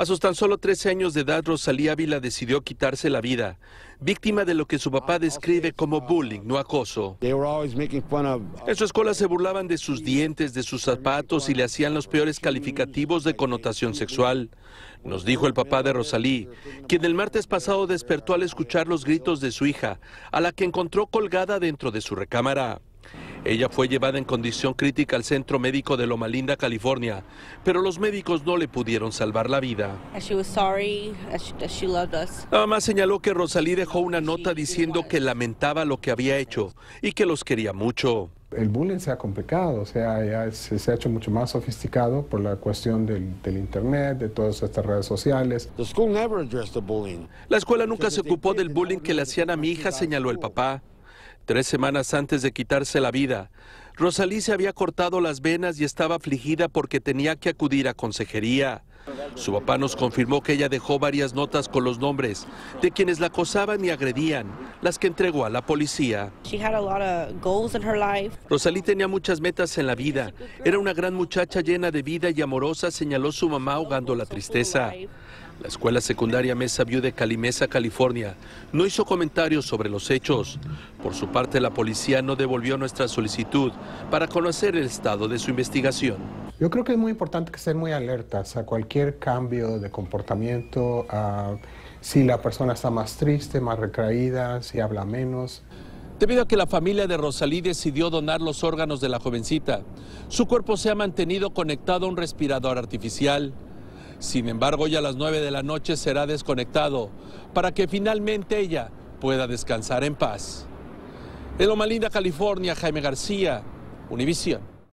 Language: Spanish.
A sus tan solo 13 años de edad, Rosalía Ávila decidió quitarse la vida, víctima de lo que su papá describe como bullying, no acoso. En su escuela se burlaban de sus dientes, de sus zapatos y le hacían los peores calificativos de connotación sexual. Nos dijo el papá de Rosalía, quien el martes pasado despertó al escuchar los gritos de su hija, a la que encontró colgada dentro de su recámara. Ella fue llevada en condición crítica al Centro Médico de Loma Linda, California, pero los médicos no le pudieron salvar la vida. La mamá señaló que Rosalía dejó una nota diciendo que lamentaba lo que había hecho y que los quería mucho. El bullying se ha complicado, o sea, ya se ha hecho mucho más sofisticado por la cuestión del internet, de todas estas redes sociales. La escuela nunca se ocupó del bullying que le hacían a mi hija, señaló el papá. 3 semanas antes de quitarse la vida, Rosalía se había cortado las venas y estaba afligida porque tenía que acudir a consejería. Su papá nos confirmó que ella dejó varias notas con los nombres de quienes la acosaban y agredían, las que entregó a la policía. Rosalía tenía muchas metas en la vida. Era una gran muchacha llena de vida y amorosa, señaló su mamá ahogando la tristeza. La escuela secundaria Mesa View de Calimesa, California, no hizo comentarios sobre los hechos. Por su parte, la policía no devolvió nuestra solicitud para conocer el estado de su investigación. Yo creo que es muy importante que estén muy alertas a cualquier cambio de comportamiento, si la persona está más triste, más retraída, si habla menos. Debido a que la familia de Rosalía decidió donar los órganos de la jovencita, su cuerpo se ha mantenido conectado a un respirador artificial. Sin embargo, ya a las 9 de la noche será desconectado para que finalmente ella pueda descansar en paz. En Loma Linda, California, Jaime García, Univision.